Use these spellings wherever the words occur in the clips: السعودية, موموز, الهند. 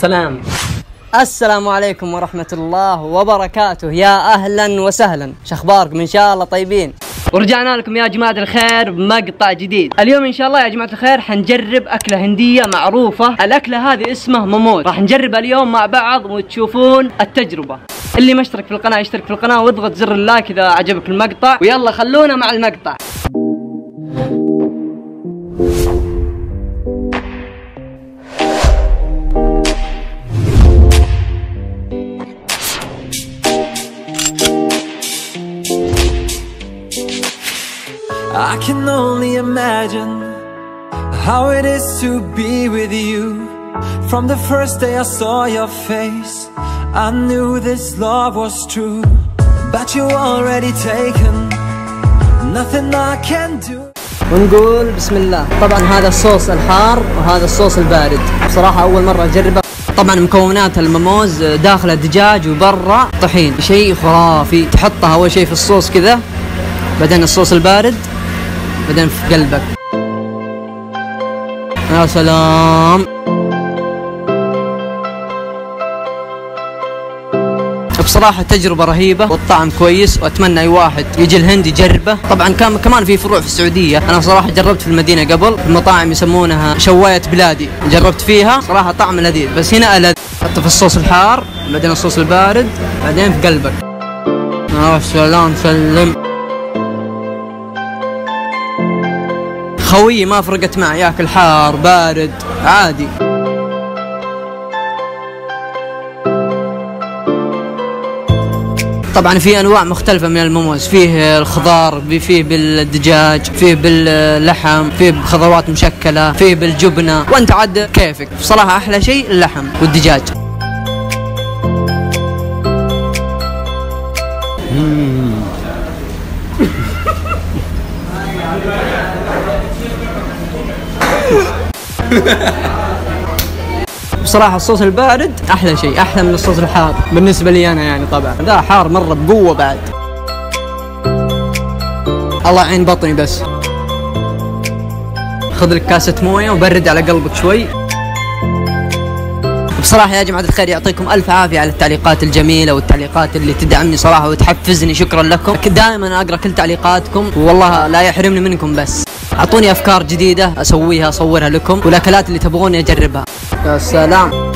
سلام. السلام عليكم ورحمة الله وبركاته، يا أهلا وسهلا، شخباركم؟ إن شاء الله طيبين. ورجعنا لكم يا جماعة الخير بمقطع جديد. اليوم إن شاء الله يا جماعة الخير حنجرب أكلة هندية معروفة، الأكلة هذه اسمها موموز، راح نجربها اليوم مع بعض وتشوفون التجربة. اللي ما اشترك في القناة يشترك في القناة واضغط زر اللايك إذا عجبك المقطع، ويلا خلونا مع المقطع. I can only imagine how it is to be with you. From the first day I saw your face, I knew this love was true. But you already taken, nothing I can do. ونقول بسم الله. طبعا هذا الصوص الحار وهذا الصوص البارد، بصراحة أول مرة أجربه. طبعا مكونات الموموز داخله دجاج وبرا طحين، شيء خرافي. تحطها أول شيء في الصوص كذا، بعدين الصوص البارد، بعدين في قلبك. يا سلام، بصراحة تجربة رهيبة والطعم كويس، وأتمنى أي واحد يجي الهند يجربه. طبعا كمان في فروع في السعودية، أنا بصراحة جربت في المدينة قبل في مطاعم يسمونها شواية بلادي، جربت فيها صراحة طعم لذيذ، بس هنا ألذ. حطه في الصوص الحار، بعدين الصوص البارد، بعدين في قلبك. يا سلام سلم. خويي ما فرقت معي، ياكل حار بارد عادي. طبعا في انواع مختلفة من الموموز، فيه الخضار، فيه بالدجاج، فيه باللحم، فيه بخضروات مشكلة، فيه بالجبنة، وانت عاد كيفك. بصراحة احلى شيء اللحم والدجاج. بصراحة الصوص البارد أحلى شيء، أحلى من الصوص الحار بالنسبة لي أنا يعني. طبعا ذا حار مرة بقوة بعد. الله يعين بطني، بس خذ لك كاسة موية وبرد على قلبك شوي. بصراحة يا جماعة الخير يعطيكم ألف عافية على التعليقات الجميلة والتعليقات اللي تدعمني صراحة وتحفزني، شكرا لكم. دائما أقرأ كل تعليقاتكم والله لا يحرمني منكم، بس اعطوني افكار جديده اسويها اصورها لكم، والاكلات اللي تبغوني اجربها. يا سلام.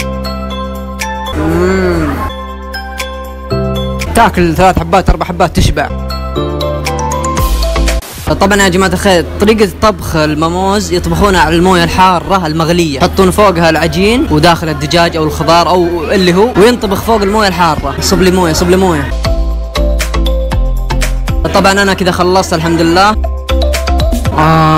تاكل 3 حبات 4 حبات تشبع. طبعا يا جماعه الخير طريقه طبخ الموموز يطبخونها على المويه الحاره المغليه، يحطون فوقها العجين وداخل الدجاج او الخضار او اللي هو، وينطبخ فوق المويه الحاره. صب لي مويه صب لي مويه. طبعا انا كذا خلصت الحمد لله.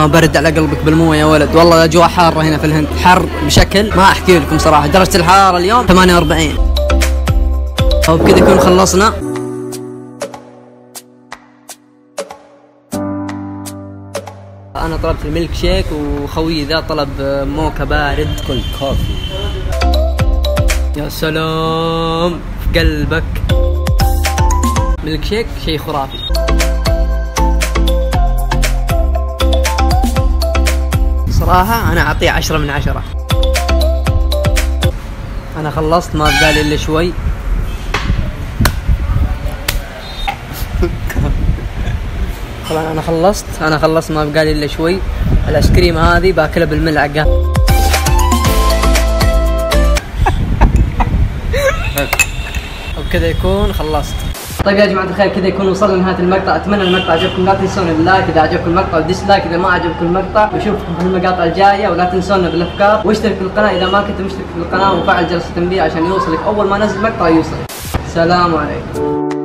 برد على قلبك بالمويه يا ولد، والله الاجواء حاره هنا في الهند، حر بشكل ما احكي لكم صراحه. درجه الحراره اليوم 48. وبكذا يكون خلصنا. انا طلبت الميلك شيك وخويي ذا طلب موكا بارد كولد كوفي. يا سلام في قلبك. ميلك شيك شيء خرافي صراحة، أنا أعطيه 10 من 10. أنا خلصت، ما بقالي إلا شوي. طبعا أنا خلصت ما بقالي إلا شوي. الآيس كريم هذه باكلها بالملعقة. وبكذا يكون خلصت. طيب يا جماعة الخير كذا يكون وصلنا لنهاية المقطع، أتمنى المقطع عجبكم. لا تنسون اللايك إذا عجبكم المقطع، وديسلايك إذا ما عجبكم المقطع، وأشوفكم في المقاطع الجاية. ولا تنسونا بالأفكار، واشترك في القناة إذا ما كنت مشترك في القناة، وفعل جرس التنبيه عشان يوصلك أول ما نزل مقطع يوصل. سلام عليكم.